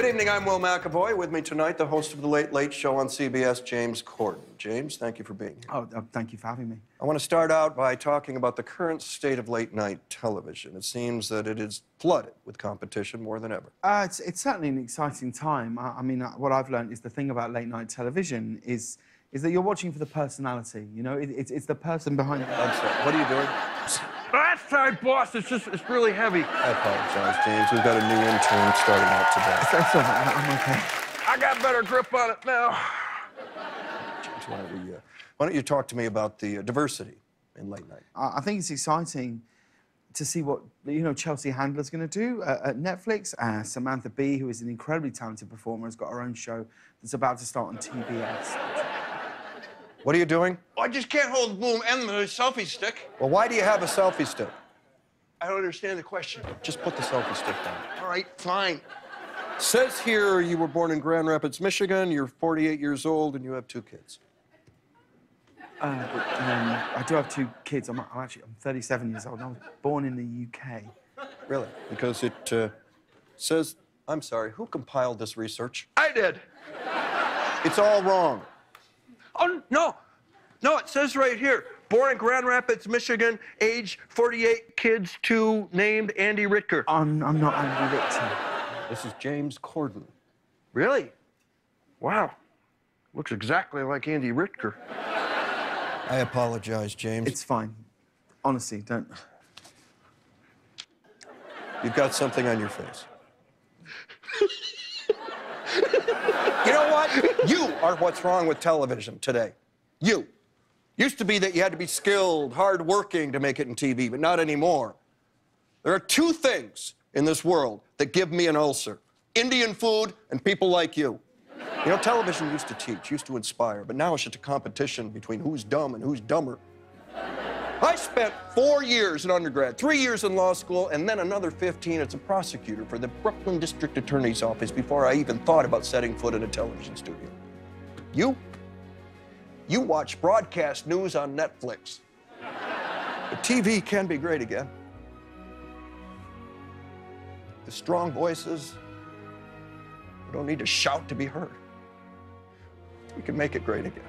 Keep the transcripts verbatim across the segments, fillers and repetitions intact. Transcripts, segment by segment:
Good evening, I'm Will McAvoy. With me tonight, the host of The Late Late Show on C B S, James Corden. James, thank you for being here. Oh, uh, thank you for having me. I want to start out by talking about the current state of late-night television. It seems that it is flooded with competition more than ever. Uh, it's, it's certainly an exciting time. I, I mean, what I've learned is the thing about late-night television is is that you're watching for the personality, you know? It, it, it's the person behind it. I'm sorry, what are you doing? I'm sorry, boss. It's just, it's really heavy. I apologize, James. We've got a new intern starting out today. That's all right. I'm okay. I got better grip on it now. James, why don't, we, uh, why don't you talk to me about the uh, diversity in late night? I think it's exciting to see what, you know, Chelsea Handler's going to do uh, at Netflix. Uh, Samantha Bee, who is an incredibly talented performer, has got her own show that's about to start on T B S. What are you doing? Oh, I just can't hold the boom and the selfie stick. Well, why do you have a selfie stick? I don't understand the question. Just put the selfie stick down. All right, fine. Says here you were born in Grand Rapids, Michigan, you're forty-eight years old, and you have two kids. Uh, but, um, I do have two kids. I'm, I'm actually I'm thirty-seven years old, and I was born in the U K. Really? Because it uh, says... I'm sorry, who compiled this research? I did. It's all wrong. Oh, no. No, it says right here, born in Grand Rapids, Michigan, age forty-eight, kids two, named Andy Richter. I'm, I'm not Andy Richter. This is James Corden. Really? Wow. Looks exactly like Andy Richter. I apologize, James. It's fine. Honestly, don't... You've got something on your face. You know what? You are what's wrong with television today. You. Used to be that you had to be skilled, hard-working to make it in T V, but not anymore. There are two things in this world that give me an ulcer. Indian food and people like you. You know, television used to teach, used to inspire, but now it's just a competition between who's dumb and who's dumber. I spent four years in undergrad, three years in law school, and then another fifteen as a prosecutor for the Brooklyn District Attorney's Office before I even thought about setting foot in a television studio. You? You watch broadcast news on Netflix. But T V can be great again. The strong voices, we don't need to shout to be heard. We can make it great again.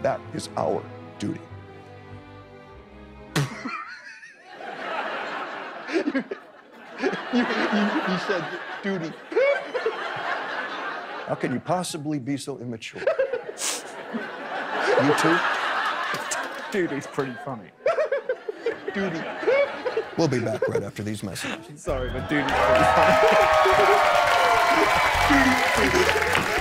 That is our duty. You, you, you said duty. How can you possibly be so immature? You too? Duty's pretty funny. Duty. We'll be back right after these messages. Sorry, but duty's pretty funny. Duty.